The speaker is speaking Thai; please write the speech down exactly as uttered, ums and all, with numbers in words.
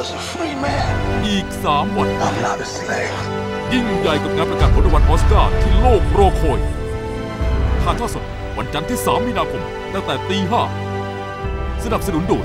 was a free man. อีกสามวัน I'm not a slave. ยิ่งใหญ่กับงานประกาศผลรางวัลออสการ์ที่โลกรอคอยถ่ายทอดสดวันจันทร์ที่สามมีนาคมตั้งแต่ตีห้าสนับสนุนโดย